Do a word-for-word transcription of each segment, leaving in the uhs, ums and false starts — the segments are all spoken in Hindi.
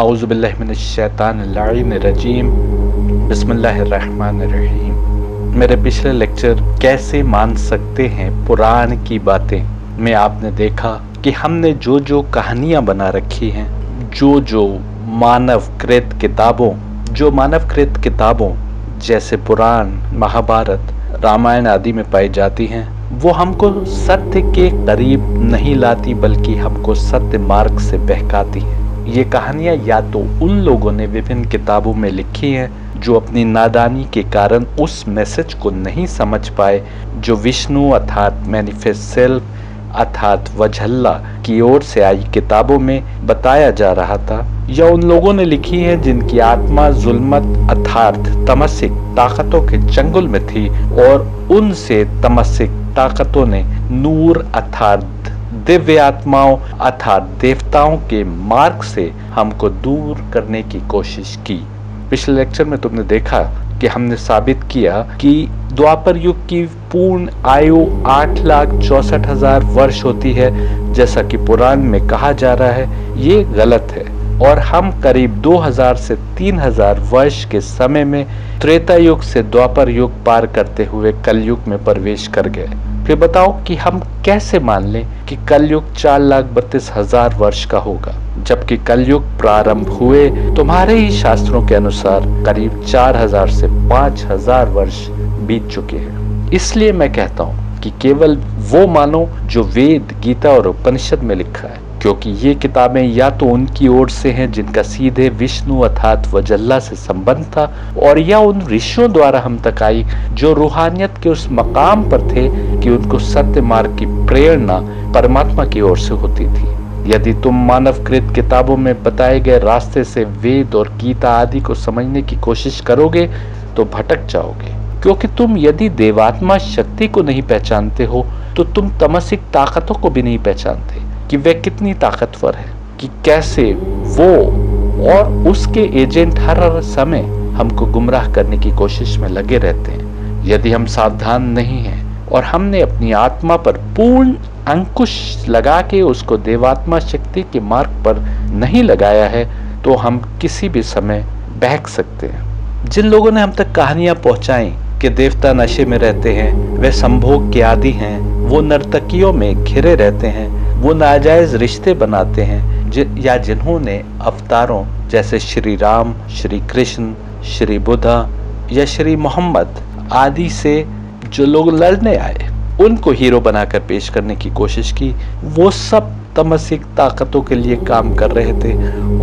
आउज़ुबिल्लाहिमिनश्शैतानिर्रजीम बिस्मिल्लाहिर्रहमानिर्रहीम। मेरे पिछले लेक्चर कैसे मान सकते हैं पुराण की बातें में आपने देखा कि हमने जो जो कहानियाँ बना रखी हैं, जो जो मानवकृत किताबों जो मानवकृत किताबों जैसे पुराण, महाभारत, रामायण आदि में पाई जाती हैं, वो हमको सत्य के करीब नहीं लाती बल्कि हमको सत्य मार्ग से बहकाती हैं। ये कहानियाँ या तो उन लोगों ने विभिन्न किताबों में लिखी हैं जो अपनी नादानी के कारण उस मैसेज को नहीं समझ पाए जो विष्णु अर्थात मैनिफेस्ट सेल्फ अर्थात वजहल्ला की ओर से आई किताबों में बताया जा रहा था, या उन लोगों ने लिखी है जिनकी आत्मा जुल्मत अर्थात तमसिक ताकतों के जंगल में थी और उनसे तमसिक ताकतों ने नूर अर्थात दिव्य आत्माओं अर्थात देवताओं के मार्ग से हमको दूर करने की कोशिश की। पिछले लेक्चर में तुमने देखा कि हमने साबित किया कि द्वापर युग की पूर्ण आयु आठ लाख चौसठ हजार वर्ष होती है जैसा कि पुराण में कहा जा रहा है, ये गलत है। और हम करीब दो हज़ार से तीन हज़ार वर्ष के समय में त्रेता युग से द्वापर युग पार करते हुए कलयुग में प्रवेश कर गए। फिर बताओ कि हम कैसे मान लें कि कलयुग चार लाख बत्तीस हजार वर्ष का होगा, जबकि कलयुग प्रारंभ हुए तुम्हारे ही शास्त्रों के अनुसार करीब चार हजार से पाँच हजार वर्ष बीत चुके हैं। इसलिए मैं कहता हूँ कि केवल वो मानो जो वेद, गीता और उपनिषद में लिखा है, क्योंकि ये किताबें या तो उनकी ओर से हैं जिनका सीधे विष्णु अर्थात वजल्ला से संबंध था, और या उन ऋषियों द्वारा हम तक आई जो रूहानियत के उस मकाम पर थे कि उनको सत्य मार्ग की प्रेरणा परमात्मा की ओर से होती थी। यदि तुम मानवकृत किताबों में बताए गए रास्ते से वेद और गीता आदि को समझने की कोशिश करोगे तो भटक जाओगे, क्योंकि तुम यदि देवात्मा शक्ति को नहीं पहचानते हो तो तुम तमसिक ताकतों को भी नहीं पहचानते कि वे कितनी ताकतवर है, कि कैसे वो और उसके एजेंट हर समय हमको गुमराह करने की कोशिश में लगे रहते हैं। यदि हम सावधान नहीं हैं और हमने अपनी आत्मा पर पूर्ण अंकुश लगा के उसको देवात्मा शक्ति के मार्ग पर नहीं लगाया है तो हम किसी भी समय बहक सकते हैं। जिन लोगों ने हम तक कहानियां पहुंचाई कि देवता नशे में रहते हैं, वे संभोग के आदि हैं, वो नर्तकियों में घिरे रहते हैं, वो नाजायज रिश्ते बनाते हैं, जि, या जिन्होंने अवतारों जैसे श्री राम, श्री कृष्ण, श्री बुद्धा या श्री मोहम्मद आदि से जो लोग लड़ने आए उनको हीरो बनाकर पेश करने की कोशिश की, वो सब तमसिक ताकतों के लिए काम कर रहे थे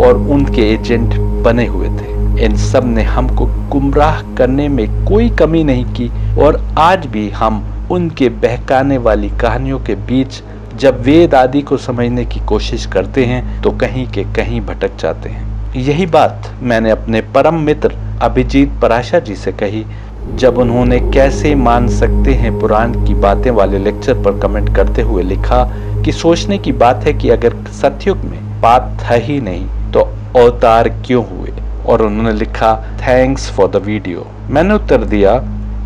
और उनके एजेंट बने हुए थे। इन सब ने हमको गुमराह करने में कोई कमी नहीं की और आज भी हम उनके बहकाने वाली कहानियों के बीच जब वेद आदि को समझने की कोशिश करते हैं तो कहीं के कहीं भटक जाते हैं। यही बात मैंने अपने परम मित्र अभिजीत पराशर जी से कही जब उन्होंने कैसे मान सकते हैं पुराण की बातें वाले लेक्चर पर कमेंट करते हुए लिखा कि सोचने की बात है कि अगर सतयुग में पाप था ही नहीं तो अवतार क्यों हुए। और उन्होंने लिखा, थैंक्स फॉर द वीडियो। मैंने उत्तर दिया,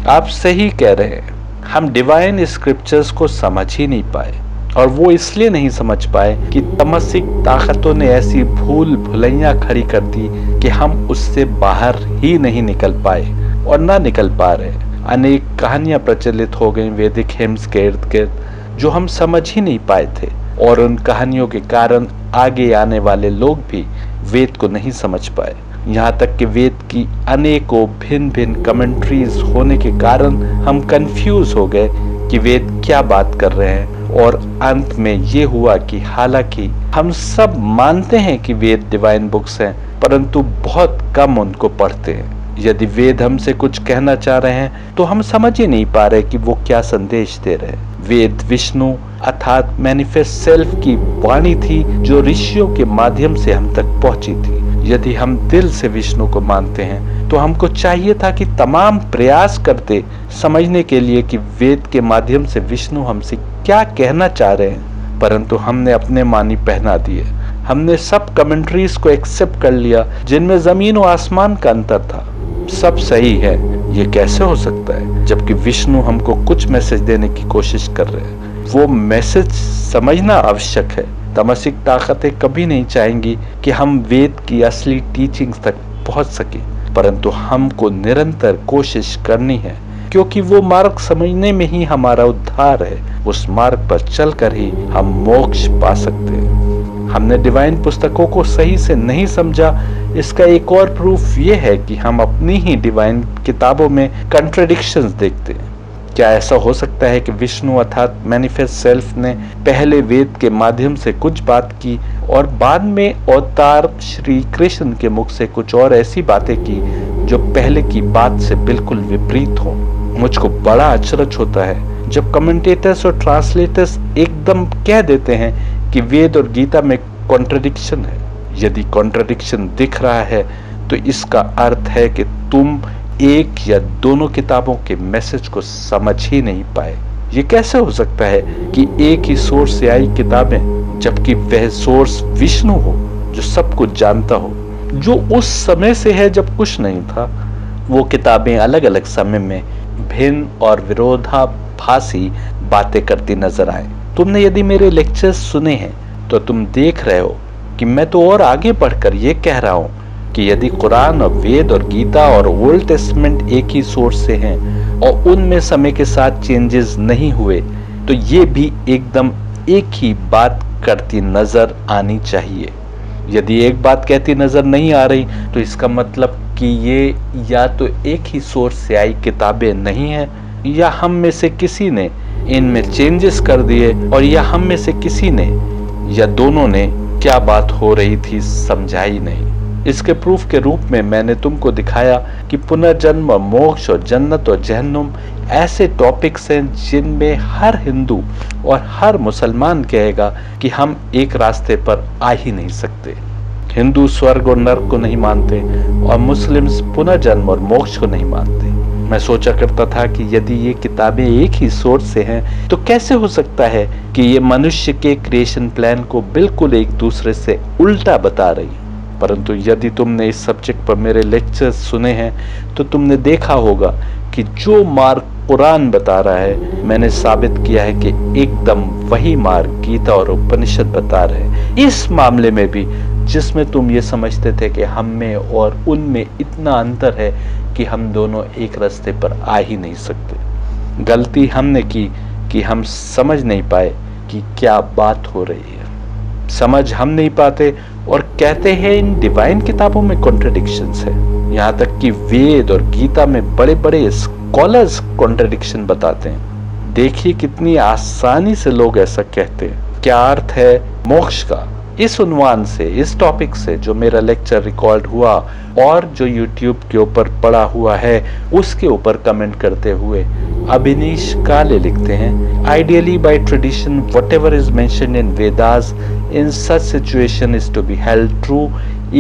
आप सही कह रहे हैं, हम डिवाइन स्क्रिप्चर्स को समझ ही नहीं पाए, और वो इसलिए नहीं समझ पाए कि तमसिक ताकतों ने ऐसी भूल भुलैया खड़ी कर दी कि हम उससे बाहर ही नहीं निकल पाए और ना निकल पा रहे। अनेक कहानियां प्रचलित हो गईं वैदिक हिम्स के इर्द गिर्द जो हम समझ ही नहीं पाए थे, और उन कहानियों के कारण आगे आने वाले लोग भी वेद को नहीं समझ पाए। यहाँ तक कि वेद की अनेकों भिन्न भिन्न कमेंट्रीज होने के कारण हम कंफ्यूज हो गए कि वेद क्या बात कर रहे हैं। और अंत में ये हुआ कि हालांकि हम सब मानते हैं कि वेद डिवाइन बुक्स हैं, परंतु बहुत कम उनको पढ़ते हैं। यदि वेद हमसे कुछ कहना चाह रहे हैं तो हम समझ ही नहीं पा रहे कि वो क्या संदेश दे रहे हैं। वेद विष्णु अर्थात मैनिफेस्ट सेल्फ की वाणी थी जो ऋषियों के माध्यम से हम तक पहुंची थी। यदि हम दिल से विष्णु को मानते हैं तो हमको चाहिए था कि तमाम प्रयास करते समझने के लिए कि वेद के माध्यम से विष्णु हमसे क्या कहना चाह रहे हैं, परंतु हमने अपने मानी पहना दिए। हमने सब कमेंट्रीज को एक्सेप्ट कर लिया जिनमें जमीन और आसमान का अंतर था। सब सही है, ये कैसे हो सकता है, जबकि विष्णु हमको कुछ मैसेज देने की कोशिश कर रहे हैं। वो मैसेज समझना आवश्यक है तमसिक ताकतें कभी नहीं चाहेंगी कि हम वेद की असली टीचिंग्स तक पहुंच सके, परंतु हमको निरंतर कोशिश करनी है, क्योंकि वो मार्ग समझने में ही हमारा उद्धार है। उस मार्ग पर चलकर ही हम मोक्ष पा सकते हैं। हमने डिवाइन पुस्तकों को सही से नहीं समझा, इसका एक और प्रूफ ये है कि हम अपनी ही डिवाइन किताबों में कंट्राडिक्शंस देखते हैं। क्या ऐसा हो सकता है कि विष्णु अर्थात मैनिफेस्ट सेल्फ ने पहले वेद के माध्यम से कुछ बात की और बाद में अवतार श्री कृष्ण के मुख से कुछ और ऐसी बातें की जो पहले की बात से बिल्कुल विपरीत हो? मुझको बड़ा अचरज होता है जब कमेंटेटर्स और ट्रांसलेटर्स एकदम कह देते हैं कि वेद और गीता में कॉन्ट्रडिक्शन है। यदि कॉन्ट्रडिक्शन दिख रहा है तो इसका अर्थ है कि तुम एक या दोनों किताबों के मैसेज को समझ ही नहीं पाए। ये कैसे हो सकता है कि एक ही सोर्स से आई किताबें, जबकि वह सोर्स विष्णु हो जो सब कुछ जानता हो, जो उस समय से है जब कुछ नहीं था। वो किताबें अलग अलग समय में भिन्न और विरोधाभासी बातें करती नजर आए। तुमने यदि मेरे लेक्चर्स सुने हैं तो तुम देख रहे हो कि मैं तो और आगे बढ़कर ये कह रहा हूँ कि यदि कुरान और वेद और गीता और ओल्ड टेस्टमेंट एक ही सोर्स से हैं और उनमें समय के साथ चेंजेस नहीं हुए, तो ये भी एकदम एक ही बात करती नजर आनी चाहिए। यदि एक बात कहती नजर नहीं आ रही तो इसका मतलब कि ये या तो एक ही सोर्स से आई किताबें नहीं है, या हम में से किसी ने इनमें चेंजेस कर दिए, और या हम में से किसी ने या दोनों ने क्या बात हो रही थी समझा ही नहीं। इसके प्रूफ के रूप में मैंने तुमको दिखाया कि पुनर्जन्म, मोक्ष और जन्नत और जहन्नुम ऐसे टॉपिक्स हैं जिनमें हर हिंदू और हर मुसलमान कहेगा कि हम एक रास्ते पर आ ही नहीं सकते। हिंदू स्वर्ग और नर्क को नहीं मानते और मुस्लिम्स पुनर्जन्म और मोक्ष को नहीं मानते। मैं सोचा करता था कि यदि ये किताबें एक ही सोर्स से हैं तो कैसे हो सकता है कि ये मनुष्य के क्रिएशन प्लान को बिल्कुल एक दूसरे से उल्टा बता रही। परंतु यदि तुमने इस सब्जेक्ट पर मेरे लेक्चर्स सुने हैं तो तुमने देखा होगा कि जो मार्ग कुरान बता रहा है, मैंने साबित किया है कि एकदम वही मार्ग गीता और उपनिषद बता रहे हैं। इस मामले में भी जिसमें तुम ये समझते थे कि हम में और उनमें इतना अंतर है कि हम दोनों एक रास्ते पर आ ही नहीं सकते। गलती हमने की कि हम समझ नहीं पाए कि क्या बात हो रही है। समझ हम नहीं पाते और कहते हैं इन डिवाइन किताबों में कॉन्ट्रडिक्शंस है। यहाँ तक कि वेद और गीता में बड़े बड़े स्कॉलर्स कॉन्ट्रडिक्शन बताते हैं। देखिए कितनी आसानी से लोग ऐसा कहते हैं। क्या अर्थ है मोक्ष का इस उन्वान से, इस टॉपिक से जो मेरा लेक्चर रिकॉर्ड हुआ और जो यूट्यूब के ऊपर पड़ा हुआ है, उसके ऊपर कमेंट करते हुए अविनाश काले लिखते हैं, ideally by tradition whatever is mention in Vedas in such situation is to be held true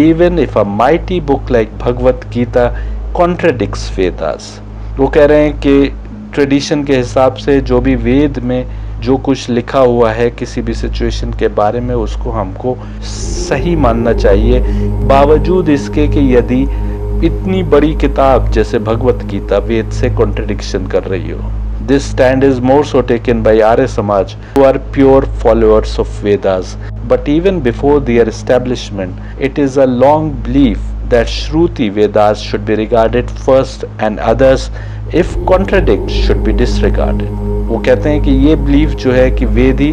even if a mighty book like Bhagavad Gita contradicts Vedas. वो कह रहे हैं कि ट्रेडिशन के हिसाब से जो भी वेद में जो कुछ लिखा हुआ है किसी भी सिचुएशन के बारे में, उसको हमको सही मानना चाहिए, बावजूद इसके कि यदि इतनी बड़ी किताब जैसे भगवत गीता वेद से कॉन्ट्रडिक्शन कर रही हो। This stand is more so taken by Arya Samaj who are pure followers of Vedas, but even before their establishment it is a long belief that Shruti Vedas should be regarded first and others if contradict should be disregarded. वो कहते हैं कि ये belief जो है कि वेद ही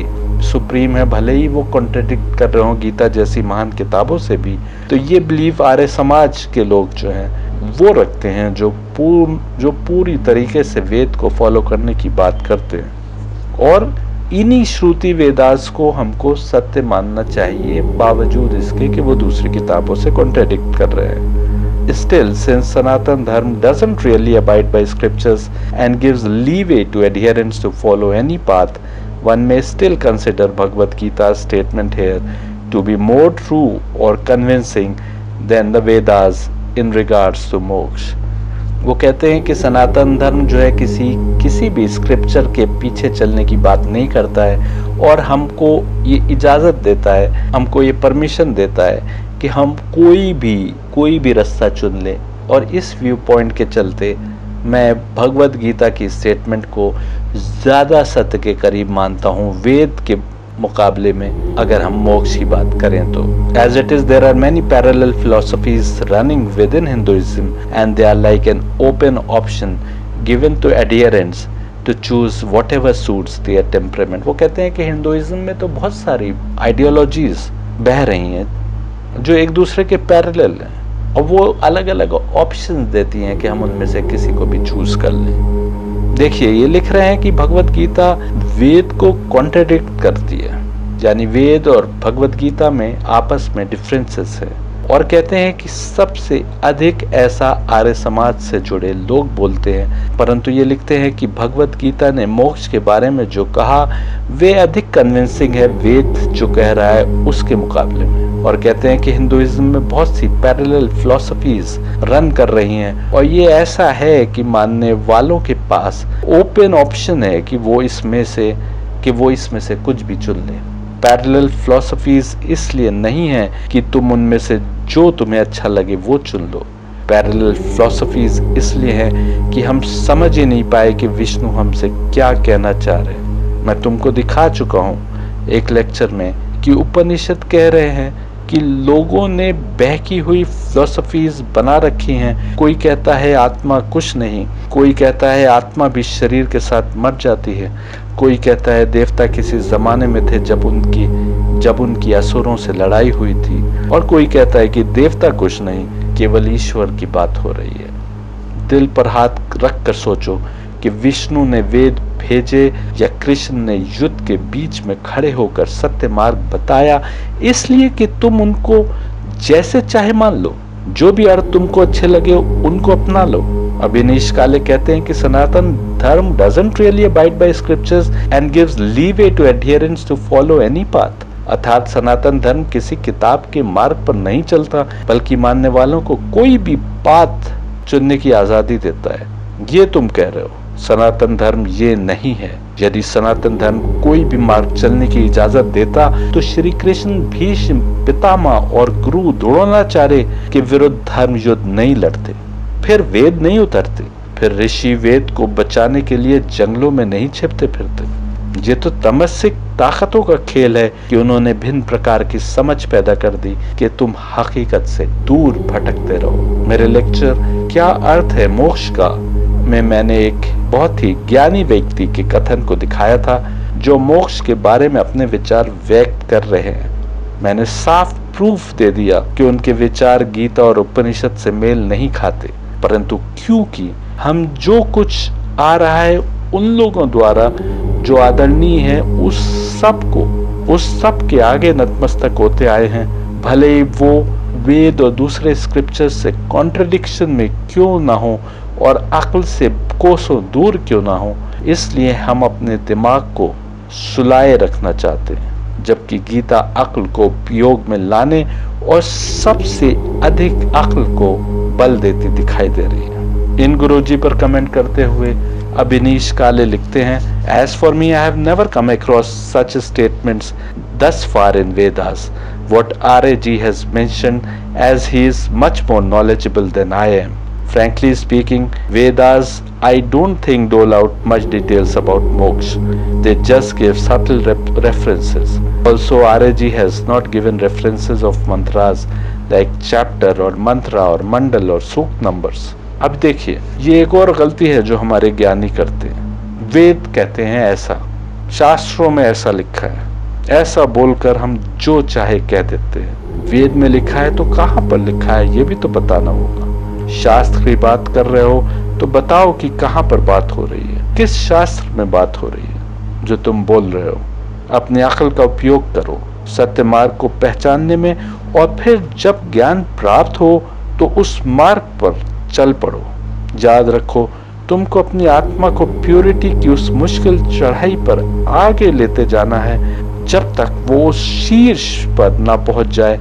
सुप्रीम है, भले ही वो कॉन्ट्रडिक्ट कर रहे हों गीता जैसी महान किताबों से भी, तो ये बिलीफ आर्य समाज के लोग जो हैं वो रखते हैं, जो पूर्ण जो पूरी तरीके से वेद को फॉलो करने की बात करते हैं। और इन्हीं श्रुति वेदास को हमको सत्य मानना चाहिए, बावजूद इसके कि वो दूसरी किताबों से कॉन्ट्रडिक्ट कर रहे हैं। Still since Sanatan Dharma doesn't really abide by scriptures and gives leeway to adherents to follow any path, one may still consider Bhagavad Gita statement here to be more true or convincing than the Vedas in regards to moksha. वो कहते हैं कि सनातन धर्म जो है किसी किसी भी स्क्रिप्चर के पीछे चलने की बात नहीं करता है, और हमको ये इजाज़त देता है, हमको ये परमिशन देता है कि हम कोई भी कोई भी रास्ता चुन लें। और इस व्यू पॉइंट के चलते मैं भगवद गीता की स्टेटमेंट को ज़्यादा सत्य के करीब मानता हूँ वेद के मुकाबले में अगर हम मोक्ष की बात करें तो as it is there are many parallel philosophies running within Hinduism and they are like an open option given to adherents to choose whatever suits their temperament. वो कहते हैं कि हिंदुइज्म में तो बहुत सारी आइडियोलॉजीज बह रही हैं जो एक दूसरे के पैरेलल हैं और वो अलग अलग ऑप्शन देती हैं कि हम उनमें से किसी को भी चूज कर लें। देखिए ये लिख रहे हैं कि भगवद गीता वेद को कॉन्ट्रडिक्ट करती है, यानी वेद और भगवद गीता में आपस में डिफरेंसेस है, और कहते हैं कि सबसे अधिक ऐसा आर्य समाज से जुड़े लोग बोलते हैं, परंतु ये लिखते हैं कि भगवद गीता ने मोक्ष के बारे में जो कहा वे अधिक कन्विंसिंग है वेद जो कह रहा है उसके मुकाबले में। और कहते हैं कि हिंदुइज्म में बहुत सी पैरेलल फिलोसफीज रन कर रही हैं और ये ऐसा है कि मानने वालों के पास ओपन ऑप्शन है कि वो इसमें से कि वो इसमें से कुछ भी चुन ले। पैरेलल फिलोसफीज इसलिए नहीं है कि तुम उनमें से जो तुम्हें अच्छा लगे वो चुन लो, पैरेलल फिलोसफीज इसलिए हैं कि हम समझ ही नहीं पाए कि विष्णु हमसे क्या कहना चाह रहे हैं। मैं तुमको दिखा चुका हूँ एक लेक्चर में कि उपनिषद कह रहे हैं कि लोगों ने बहकी हुई फिलोसफीज बना रखी हैं। कोई कहता है आत्मा कुछ नहीं, कोई कहता है आत्मा भी शरीर के साथ मर जाती है, कोई कहता है देवता किसी जमाने में थे जब उनकी जब उनकी असुरों से लड़ाई हुई थी, और कोई कहता है कि देवता कुछ नहीं केवल ईश्वर की बात हो रही है। दिल पर हाथ रख कर सोचो कि विष्णु ने वेद भेजे या कृष्ण ने युद्ध के बीच में खड़े होकर सत्य मार्ग बताया इसलिए कि तुम उनको जैसे चाहे मान लो, जो भी अर्थ तुमको अच्छे लगे उनको अपना लो। अविनाश काले कहते हैं कि सनातन धर्म doesn't really abide by scriptures and gives leeway to adherents to follow any path। अर्थात सनातन धर्म किसी किताब के मार्ग पर नहीं चलता बल्कि मानने वालों को कोई भी पाथ चुनने की आजादी देता है। ये तुम कह रहे हो सनातन धर्म ये नहीं है। यदि सनातन धर्म कोई भी मार्ग चलने की इजाजत देता तो श्री कृष्ण भीष्म पितामह और गुरु द्रोणाचार्य के विरुद्ध धर्म युद्ध नहीं लड़ते, फिर वेद नहीं उतरते, फिर ऋषि वेद को बचाने के लिए जंगलों में नहीं छिपते फिरते। ये तो तमसिक ताकतों का खेल है कि उन्होंने भिन्न प्रकार की समझ पैदा कर दी कि तुम हकीकत से दूर भटकते रहो। मेरे लेक्चर क्या अर्थ है मोक्ष का में मैंने एक बहुत ही ज्ञानी व्यक्ति के कथन को दिखाया था जो मोक्ष के बारे में अपने विचार व्यक्त कर रहे हैं। मैंने साफ प्रूफ दे दिया कि उनके विचार गीता और उपनिषद से मेल नहीं खाते, परंतु क्योंकि हम जो कुछ आ रहा है उन लोगों द्वारा जो आदरणीय है उस सब को उस सब के आगे नतमस्तक होते आए हैं, भले वो वेद और दूसरे स्क्रिप्चर से कॉन्ट्रडिक्शन में क्यों ना हो और अक्ल से कोसों दूर क्यों ना हो, इसलिए हम अपने दिमाग को सुलाए रखना चाहते हैं, जबकि गीता अक्ल को उपयोग में लाने और सबसे अधिक अक्ल को बल देती दिखाई दे रही है। इन गुरुजी पर कमेंट करते हुए अविनीश काले लिखते हैं, as for me I have never come across such statements thus far in Vedas what RAG has mentioned as he is much more knowledgeable than I am. Frankly speaking, Vedas, I don't think dole out much details about moksha. They just give subtle rep- references. Also, R A G has not given references of mantras like chapter or mantra or mandal or sukta numbers. अब देखिए ये एक और गलती है जो हमारे ज्ञानी करते हैं। वेद कहते हैं ऐसा, शास्त्रों में ऐसा लिखा है, ऐसा बोलकर हम जो चाहे कह देते हैं। वेद में लिखा है तो कहाँ पर लिखा है ये भी तो बताना होगा। शास्त्र की बात कर रहे हो तो बताओ कि कहाँ पर बात हो रही है, किस शास्त्र में बात हो रही है जो तुम बोल रहे हो। अपने अक्ल का उपयोग करो सत्य मार्ग को पहचानने में, और फिर जब ज्ञान प्राप्त हो तो उस मार्ग पर चल पड़ो। याद रखो तुमको अपनी आत्मा को प्योरिटी की उस मुश्किल चढ़ाई पर आगे लेते जाना है जब तक वो शीर्ष पर ना पहुंच जाए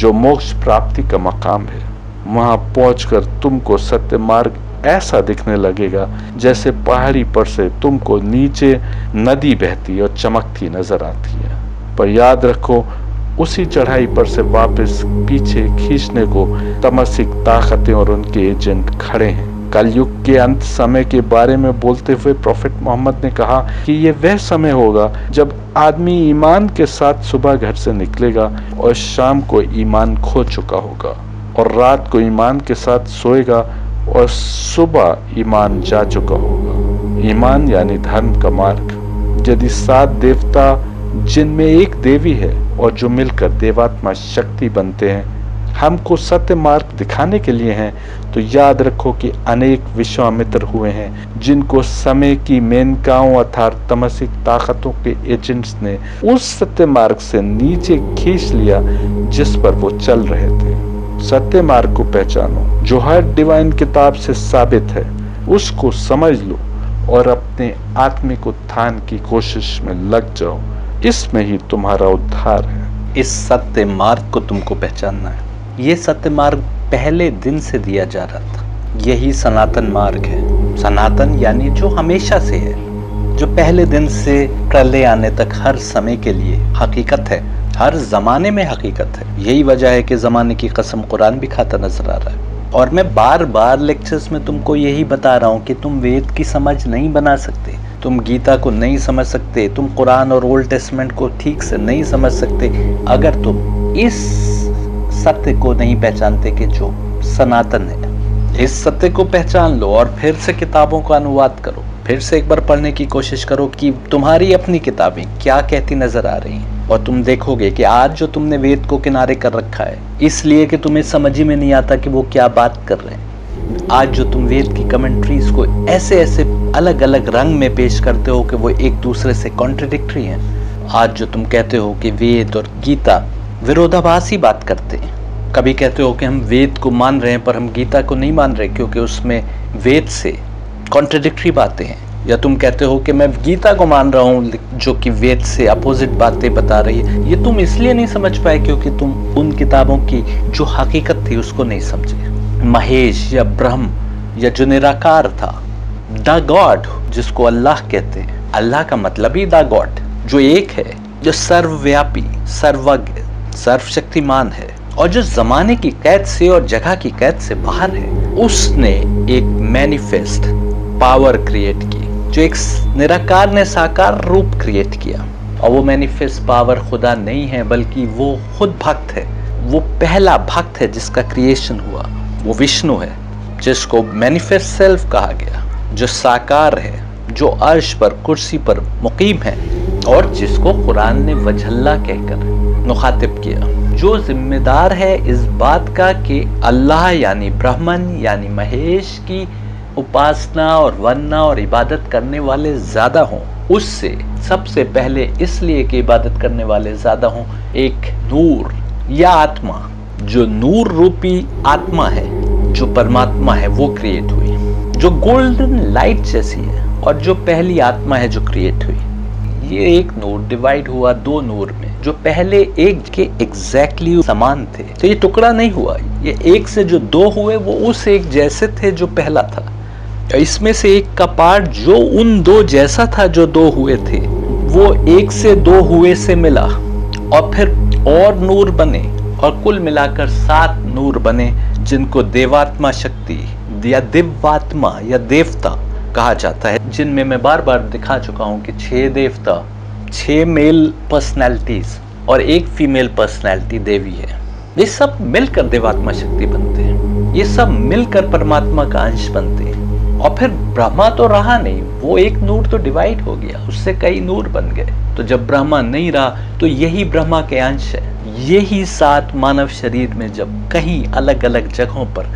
जो मोक्ष प्राप्ति का मकाम है। वहां पहुंचकर तुमको सत्य मार्ग ऐसा दिखने लगेगा जैसे पहाड़ी पर से तुमको नीचे नदी बहती और चमकती नजर आती है, पर याद रखो उसी चढ़ाई पर से वापस पीछे खींचने को तमसिक ताकतें और उनके एजेंट खड़े हैं। कलयुग के अंत समय के बारे में बोलते हुए प्रॉफेट मोहम्मद ने कहा कि ये वह समय होगा जब आदमी ईमान के साथ सुबह घर से निकलेगा और शाम को ईमान खो चुका होगा, और रात को ईमान के साथ सोएगा और सुबह ईमान जा चुका होगा। ईमान यानी धर्म का मार्ग। यदि सात देवता जिनमें एक देवी है और जो मिलकर देवात्मा शक्ति बनते हैं हमको सत्य मार्ग दिखाने के लिए हैं, तो याद रखो कि अनेक विश्वामित्र हुए हैं जिनको समय की मेनकाओं अर्थात तमसिक ताकतों के एजेंट्स ने उस सत्य मार्ग से नीचे खींच लिया जिस पर वो चल रहे थे। सत्य मार्ग को पहचानो जो हर डिवाइन किताब से साबित है, उसको समझ लो और अपने आत्मिक उत्थान की कोशिश में लग जाओ। इसमें ही तुम्हारा उद्धार है। इस सत्य मार्ग को तुमको पहचानना है। ये सत्य मार्ग पहले दिन से दिया जा रहा था। यही सनातन मार्ग है। सनातन यानी जो हमेशा से है, जो पहले दिन से प्रलय आने तक हर समय के लिए हकीकत है, हर जमाने में हकीकत है। यही वजह है कि ज़माने की कसम कुरान भी खाता नजर आ रहा है। और मैं बार बार लेक्चर्स में तुमको यही बता रहा हूँ कि तुम वेद की समझ नहीं बना सकते, तुम गीता को नहीं समझ सकते, तुम कुरान और ओल्ड टेस्टमेंट को ठीक से नहीं समझ सकते अगर तुम इस सत्य को नहीं पहचानते कि जो सनातन है। इस सत्य को पहचान लो और फिर से किताबों का अनुवाद करो, फिर से एक बार पढ़ने की कोशिश करो कि तुम्हारी अपनी किताबें क्या कहती नजर आ रही हैं, और तुम देखोगे कि आज जो तुमने वेद को किनारे कर रखा है इसलिए कि तुम्हें समझ ही में नहीं आता कि वो क्या बात कर रहे हैं। आज जो तुम वेद की कमेंट्रीज को ऐसे ऐसे अलग अलग रंग में पेश करते हो कि वो एक दूसरे से कॉन्ट्रडिक्टरी हैं। आज जो तुम कहते हो कि वेद और गीता विरोधाभासी बात करते हैं, कभी कहते हो कि हम वेद को मान रहे हैं पर हम गीता को नहीं मान रहे क्योंकि उसमें वेद से कॉन्ट्रडिक्टरी बातें हैं, या तुम कहते हो कि मैं गीता को मान रहा हूँ जो कि वेद से अपोजिट बातें बता रही है। ये तुम इसलिए नहीं समझ पाए क्योंकि तुम उन किताबों की जो हकीकत थी उसको नहीं समझे। महेश या ब्रह्म या जो निराकार था, द गॉड जिसको अल्लाह कहते हैं, अल्लाह का मतलब ही द गॉड, जो एक है, जो सर्वव्यापी, सर्वज्ञ, सर्वशक्तिमान है और जो जमाने की कैद से और जगह की कैद से बाहर है, उसने एक मैनिफेस्ट पावर क्रिएट की जो एक निराकार ने साकार रूप क्रिएट किया। और वो मैनिफेस्ट पावर खुदा नहीं है बल्कि वो खुद भक्त है, वो पहला भक्त है जिसका क्रिएशन हुआ। वो विष्णु है जिसको मैनिफेस्ट सेल्फ कहा गया, जो साकार है, जो अर्श पर कुर्सी पर मुकीम है और जिसको कुरान ने वजहल्ला कहकर मुखातिब किया, जो जिम्मेदार है इस बात का कि अल्लाह यानी ब्राह्मण यानी महेश की उपासना और वंदना और इबादत करने वाले ज़्यादा हों। उससे सबसे पहले इसलिए कि इबादत करने वाले ज़्यादा हों, एक नूर या आत्मा, जो नूर रूपी आत्मा है, जो परमात्मा है, वो क्रिएट हुई, जो गोल्डन लाइट जैसी है, और जो पहली आत्मा है जो क्रिएट हुई। ये एक नूर डिवाइड हुआ दो नूर में जो पहले एक के एग्जैक्टली समान थे, तो ये टुकड़ा नहीं हुआ। ये एक से जो दो हुए वो उस एक जैसे थे जो पहला था, तो इसमें से एक का पार्ट जो उन दो जैसा था जो दो हुए थे, वो एक से दो हुए से मिला और फिर और नूर बने, और कुल मिलाकर सात नूर बने जिनको देवात्मा शक्ति या दिव्यात्मा या देवता कहा जाता है, जिनमें मैं बार बार दिखा चुका हूँ कि छह देवता, छह मेल पर्सनैलिटीज और एक फीमेल पर्सनैलिटी देवी है। ये सब मिलकर देवात्मा शक्ति बनते हैं, ये सब मिलकर परमात्मा का अंश बनते हैं। और फिर ब्रह्मा तो रहा नहीं, वो एक नूर तो डिवाइड हो गया, उससे कई नूर बन गए। तो जब ब्रह्मा नहीं रहा तो यही ब्रह्मा के अंश है, यही सात मानव शरीर में जब कहीं अलग अलग जगहों पर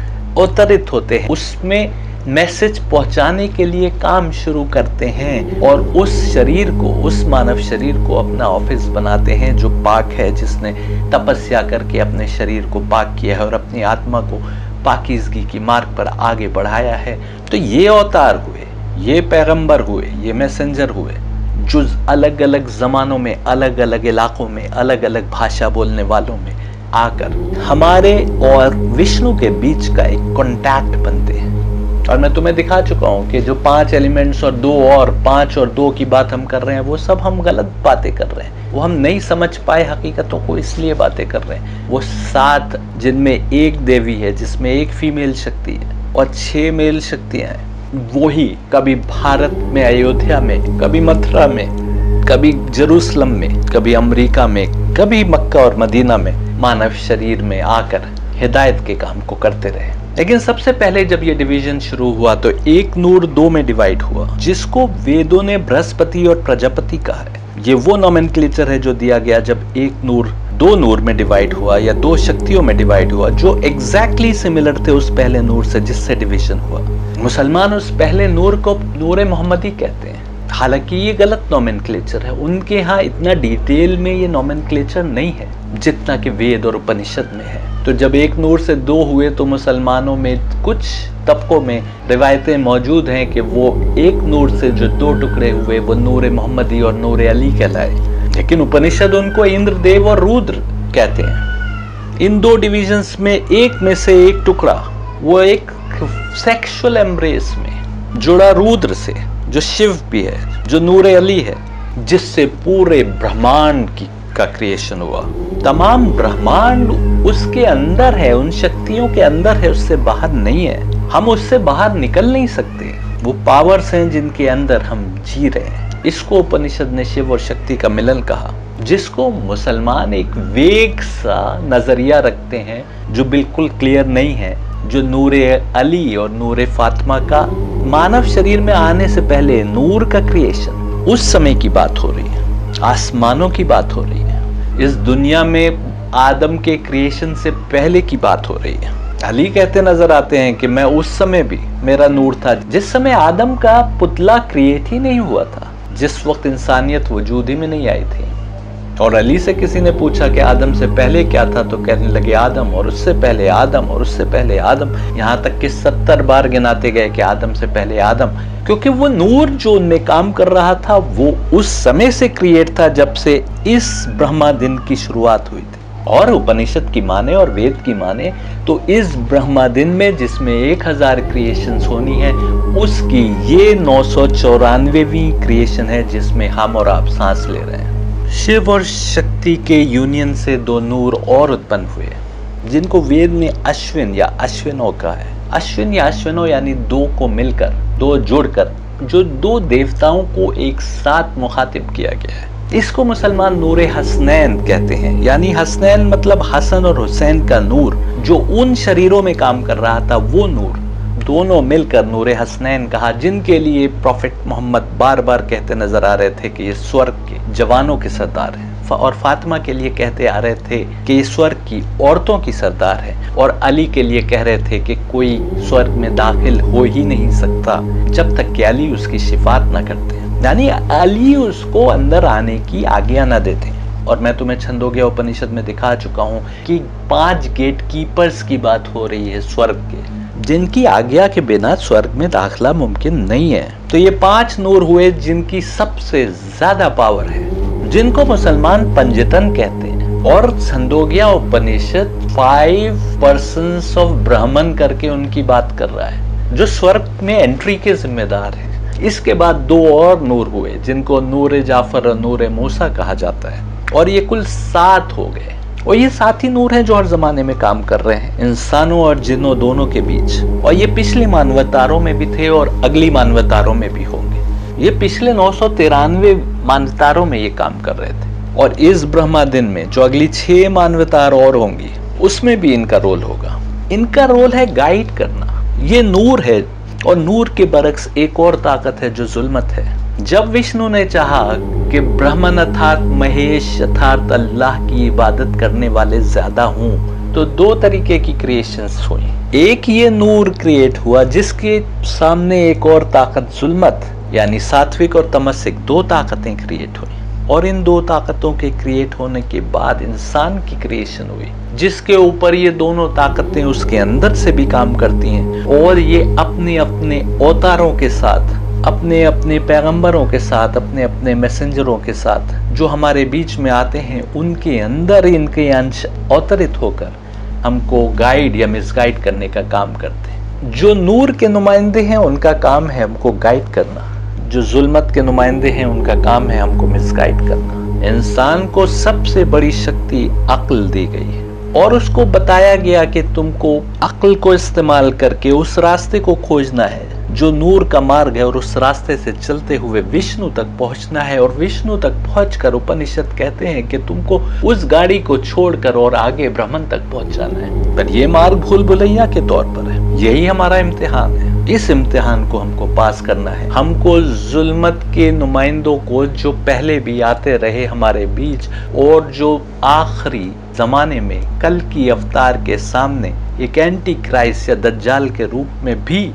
अवतरित होते हैं, उसमें मैसेज पहुंचाने के लिए काम शुरू करते हैं और उस शरीर को, उस मानव शरीर को अपना ऑफिस बनाते हैं जो पाक है, जिसने तपस्या करके अपने शरीर को पाक किया है और अपनी आत्मा को पाकीजगी की मार्ग पर आगे बढ़ाया है। तो ये अवतार हुए, ये पैगंबर हुए, ये मैसेंजर हुए, जो अलग अलग ज़मानों में, अलग अलग इलाक़ों में, अलग अलग भाषा बोलने वालों में आकर हमारे और विष्णु के बीच का एक कॉन्टैक्ट बनते हैं। और मैं तुम्हें दिखा चुका हूँ कि जो पांच एलिमेंट्स और दो और पांच और दो की बात हम कर रहे हैं, वो सब हम गलत बातें कर रहे हैं, वो हम नहीं समझ पाए हकीकतों को इसलिए बातें कर रहे हैं। वो सात जिनमें एक देवी है, जिसमें एक फीमेल शक्ति है और छह मेल शक्तियां हैं। वो ही कभी भारत में अयोध्या में, कभी मथुरा में, कभी जेरूसलम में, कभी अमेरिका में, कभी मक्का और मदीना में मानव शरीर में आकर हिदायत के काम को करते रहे। लेकिन सबसे पहले जब ये डिवीजन शुरू हुआ तो एक नूर दो में डिवाइड हुआ, जिसको वेदों ने बृहस्पति और प्रजापति कहा है। ये वो नॉमेनक्लेचर है जो दिया गया जब एक नूर दो नूर में डिवाइड हुआ या दो शक्तियों में डिवाइड हुआ, जो एग्जैक्टली सिमिलर थे उस पहले नूर से जिससे डिवीजन हुआ। मुसलमान उस पहले नूर को नूर मोहम्मदी कहते हैं, हालांकि ये गलत नॉमेनक्लेचर है। उनके यहाँ इतना डिटेल में ये नॉमेनक्लेचर नहीं है जितना कि वेद और उपनिषद में है। तो जब एक नूर से दो हुए तो मुसलमानों में कुछ तबकों में रिवायतें मौजूद हैं कि वो एक नूर से जो दो टुकड़े हुए वो नूर मोहम्मदी और नूर अली कहलाए। लेकिन उपनिषद उनको इंद्र देव और रुद्र कहते हैं। इन दो डिवीजन्स में एक में से एक टुकड़ा वो एक सेक्सुअल एम्ब्रेस में जुड़ा रुद्र से, जो शिव भी है, जो नूर अली है, जिससे पूरे ब्रह्मांड की का क्रिएशन हुआ। तमाम ब्रह्मांड उसके अंदर है, उन शक्तियों के अंदर है, उससे बाहर नहीं है। हम उससे बाहर निकल नहीं सकते। वो पावर्स हैं जिनके अंदर हम जी रहे हैं। इसको उपनिषद ने शिव और शक्ति का मिलन कहा, जिसको मुसलमान एक वेग सा नजरिया रखते हैं जो बिल्कुल क्लियर नहीं है, जो नूरे अली और नूरे फातिमा का मानव शरीर में आने से पहले नूर का क्रिएशन, उस समय की बात हो रही है, आसमानों की बात हो रही है, इस दुनिया में आदम के क्रिएशन से पहले की बात हो रही है। अली कहते नजर आते हैं कि मैं उस समय भी मेरा नूर था जिस समय आदम का पुतला क्रिएट ही नहीं हुआ था, जिस वक्त इंसानियत वजूद ही में नहीं आई थी। और अली से किसी ने पूछा कि आदम से पहले क्या था, तो कहने लगे आदम और उससे पहले आदम और उससे पहले आदम, यहाँ तक कि सत्तर बार गिनाते गए कि आदम से पहले आदम, क्योंकि वो नूर जो उनमें काम कर रहा था वो उस समय से क्रिएट था जब से इस ब्रह्मा दिन की शुरुआत हुई थी। और उपनिषद की माने और वेद की माने तो इस ब्रह्मा दिन में जिसमें एक हजार क्रिएशंस होनी है, उसकी ये नौ सौ चौरानवेवीं क्रिएशन है जिसमें हम और आप सांस ले रहे हैं। शिव और शक्ति के यूनियन से दो नूर और उत्पन्न हुए, जिनको वेद में अश्विन या अश्विनो कहा है। अश्विन या अश्विनो यानी दो को मिलकर, दो जुड़कर, जो दो देवताओं को एक साथ मुखातिब किया गया है। इसको मुसलमान नूर हसनैन कहते हैं, यानी हसनैन मतलब हसन और हुसैन का नूर जो उन शरीरों में काम कर रहा था, वो नूर दोनों मिलकर नूर हसनैन कहा, जिनके लिए प्रॉफिट मोहम्मद बार बार कहते नजर आ रहे थे कि ये स्वर्ग के जवानों के सरदार हैं, और फातिमा के लिए कहते आ रहे थे कि ये स्वर्ग की औरतों की सरदार है, और अली के लिए कह रहे थे कि कोई स्वर्ग में दाखिल हो ही नहीं सकता जब तक कि अली उसकी शिफात ना करते, यानी अली उसको अंदर आने की आज्ञा न देते। और मैं तुम्हें छंदोग्य उपनिषद में दिखा चुका हूँ कि पांच गेट कीपर्स की बात हो रही है स्वर्ग के, जिनकी आज्ञा के बिना स्वर्ग में दाखला मुमकिन नहीं है। तो ये पांच नूर हुए जिनकी सबसे ज्यादा पावर है, जिनको मुसलमान पंजितन कहते हैं। और Chandogya Upanishad five persons of Brahman करके उनकी बात कर रहा है, जो स्वर्ग में एंट्री के जिम्मेदार है। इसके बाद दो और नूर हुए जिनको नूर जाफर और नूर मूसा कहा जाता है, और ये कुल सात हो गए। और ये सात ही नूर हैं जो हर जमाने में काम कर रहे हैं, इंसानों और जिन्नों दोनों के बीच। और ये पिछले मानवतारों में भी थे और अगली मानवतारों में भी होंगे। ये पिछले नौ सौ तिरानवे मानवतारों में ये काम कर रहे थे, और इस ब्रह्मा दिन में जो अगली छह मानवतार और होंगी उसमें भी इनका रोल होगा। इनका रोल है गाइड करना। ये नूर है, और नूर के बरक्स एक और ताकत है जो जुल्मत है। जब विष्णु ने चाहा कि ब्राह्मण अर्थात महेश अर्थात अल्लाह की इबादत करने वाले ज्यादा हों, तो दो तरीके की क्रिएशंस हुई। एक ये नूर क्रिएट हुआ जिसके सामने एक और ताकत जुल्मत, यानी सात्विक और तमसिक दो ताकतें क्रिएट हुई। और इन दो ताकतों के क्रिएट होने के बाद इंसान की क्रिएशन हुई, जिसके ऊपर ये दोनों ताकतें उसके अंदर से भी काम करती हैं, और ये अपने अपने अवतारों के साथ, अपने अपने पैगंबरों के साथ, अपने अपने मैसेंजरों के साथ जो हमारे बीच में आते हैं, उनके अंदर इनके अंश अवतरित होकर हमको गाइड या मिसगाइड करने का काम करते हैं। जो नूर के नुमाइंदे हैं उनका काम है हमको गाइड करना, जो जुल्मत के नुमाइंदे हैं उनका काम है हमको मिसगाइड करना। इंसान को सबसे बड़ी शक्ति अक्ल दी गई है, और उसको बताया गया कि तुमको अक्ल को इस्तेमाल करके उस रास्ते को खोजना है जो नूर का मार्ग है, और उस रास्ते से चलते हुए विष्णु तक पहुंचना है। और विष्णु तक पहुंचकर उपनिषद कहते हैं कि तुमको उस गाड़ी को छोड़कर और आगे ब्रह्मन तक पहुंच जाना है। पर ये मार्ग भूल भुलैया के तौर पर है, यही हमारा इम्तिहान है। इस इम्तिहान को हमको पास करना है। हमको जुल्मत के नुमाइंदों को जो पहले भी आते रहे हमारे बीच और जो आखिरी जमाने में कल की अवतार के सामने एक एंटी क्राइस्ट या दज्जाल के रूप में भी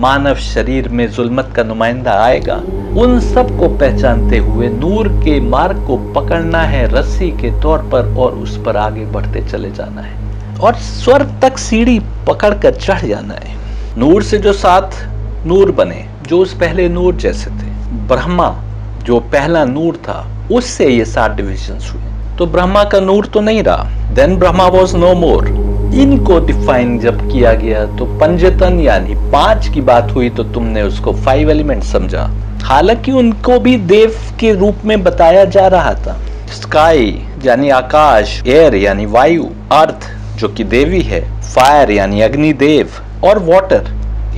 मानव शरीर में जुल्मत का नुमाइंदा आएगा, उन सब को पहचानते हुए नूर के मार्ग को पकड़ना है रस्सी के तौर पर और उस पर आगे बढ़ते चले जाना है और स्वर्ग तक सीढ़ी पकड़ कर चढ़ जाना है। नूर से जो सात नूर बने जो उस पहले नूर जैसे थे, ब्रह्मा जो पहला नूर था उससे ये सात डिविजन्स हुए। तो ब्रह्मा का नूर तो नहीं रहा, then Brahma was no more. इनको डिफाइन जब किया गया तो पंजतन यानी पांच की बात हुई तो तुमने उसको फाइव एलिमेंट समझा, हालांकि उनको भी देव के रूप में बताया जा रहा था। स्काई यानी आकाश, एयर यानी वायु, अर्थ जो कि देवी है, फायर यानी अग्निदेव और वाटर।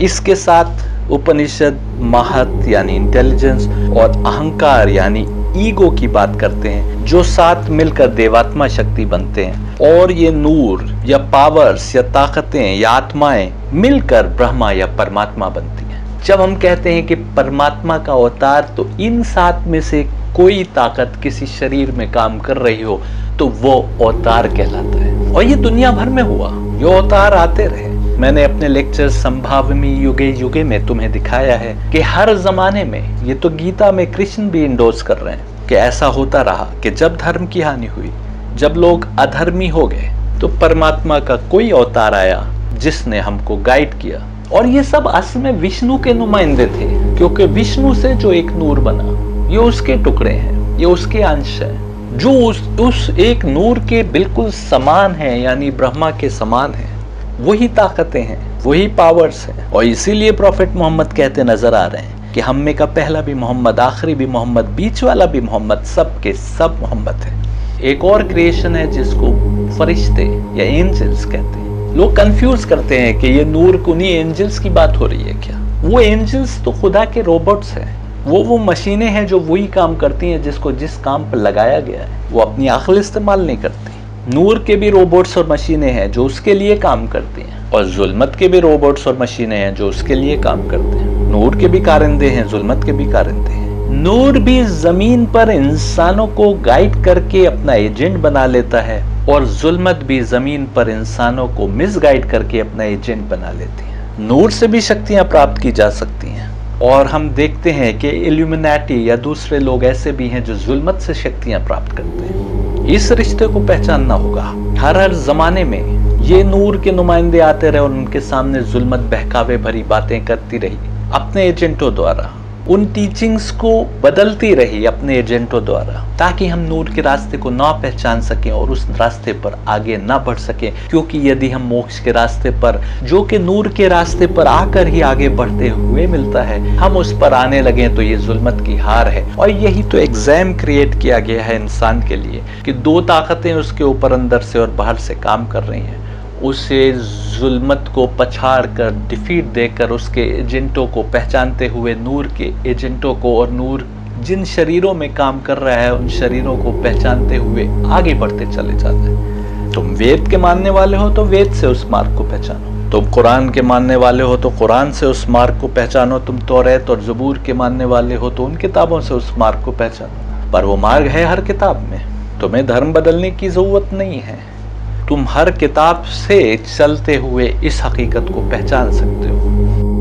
इसके साथ उपनिषद महत यानी इंटेलिजेंस और अहंकार यानी ईगो की बात करते हैं जो साथ मिलकर देवात्मा शक्ति बनते हैं। और ये नूर या पावर्स या ताकतें या आत्माएं मिलकर ब्रह्मा या परमात्मा बनती हैं। जब हम कहते हैं कि परमात्मा का अवतार, तो इन सात में से कोई ताकत किसी शरीर में काम कर रही हो तो वो अवतार कहलाता है। और ये दुनिया भर में हुआ, ये अवतार आते रहे। मैंने अपने लेक्चर संभावमी युगे युगे में तुम्हें दिखाया है कि हर जमाने में, ये तो गीता में कृष्ण भी इंडोर्स कर रहे हैं कि ऐसा होता रहा कि जब धर्म की हानि हुई, जब लोग अधर्मी हो गए, तो परमात्मा का कोई अवतार आया जिसने हमको गाइड किया। और ये सब असल में विष्णु के नुमाइंदे थे, क्योंकि विष्णु से जो एक नूर बना ये उसके टुकड़े हैं, ये उसके अंश हैं जो उस, उस एक नूर के बिल्कुल समान है, यानी ब्रह्मा के समान है। वही ताकतें हैं, वही पावर्स हैं। और इसीलिए प्रॉफिट मोहम्मद कहते नजर आ रहे हैं कि हम में का पहला भी मोहम्मद, आखिरी भी मोहम्मद, बीच वाला भी मोहम्मद, सब के सब मोहम्मद है। एक और क्रिएशन है जिसको फरिश्ते या एंजल्स कहते हैं। लोग कंफ्यूज करते हैं कि ये नूर कुनी एंजल्स की बात हो रही है क्या? वो एंजल्स तो खुदा के रोबोट्स हैं, वो वो मशीनें हैं जो वही काम करती हैं जिसको जिस काम पर लगाया गया है। वो अपनी अक्ल इस्तेमाल नहीं करती। नूर के भी रोबोट्स और मशीनें हैं जो उसके लिए काम करती हैं, और जुल्मत के भी रोबोट्स और मशीनें हैं जो उसके लिए काम करते हैं। नूर के भी कारिंदे हैं, जुल्मत के भी कारिंदे हैं। नूर भी जमीन पर इंसानों को गाइड करके अपना एजेंट बना लेता है, और जुल्मत भी जमीन पर इंसानों को मिसगाइड करके अपना एजेंट बना लेती है। नूर से भी शक्तियां प्राप्त की जा सकती हैं, और हम देखते हैं कि इल्यूमिनाटी या दूसरे लोग ऐसे भी हैं जो जुल्मत से शक्तियां प्राप्त करते हैं। इस रिश्ते को पहचानना होगा। हर हर जमाने में ये नूर के नुमाइंदे आते रहे और उनके सामने जुल्मत बहकावे भरी बातें करती रही अपने एजेंटों द्वारा, उन टीचिंग्स को बदलती रही अपने एजेंटों द्वारा, ताकि हम नूर के रास्ते को ना पहचान सकें और उस रास्ते पर आगे ना बढ़ सकें। क्योंकि यदि हम मोक्ष के रास्ते पर, जो कि नूर के रास्ते पर आकर ही आगे बढ़ते हुए मिलता है, हम उस पर आने लगे तो ये जुल्मत की हार है। और यही तो एग्जाम क्रिएट किया गया है इंसान के लिए कि दो ताकतें उसके ऊपर अंदर से और बाहर से काम कर रही हैं। उसे जुल्मत को पछाड़ कर, डिफीट देकर, उसके एजेंटों को पहचानते हुए नूर के एजेंटों को, और नूर जिन शरीरों में काम कर रहा है उन शरीरों को पहचानते हुए आगे बढ़ते चले जाते हैं। तुम वेद के मानने वाले हो तो वेद से उस मार्ग को पहचानो, तुम कुरान के मानने वाले हो तो कुरान से उस मार्ग को पहचानो, तुम तौरात और ज़बूर के मानने वाले हो तो उन किताबों से उस मार्ग को पहचानो। पर वो मार्ग है हर किताब में, तुम्हें धर्म बदलने की ज़रूरत नहीं है। तुम हर किताब से चलते हुए इस हकीकत को पहचान सकते हो।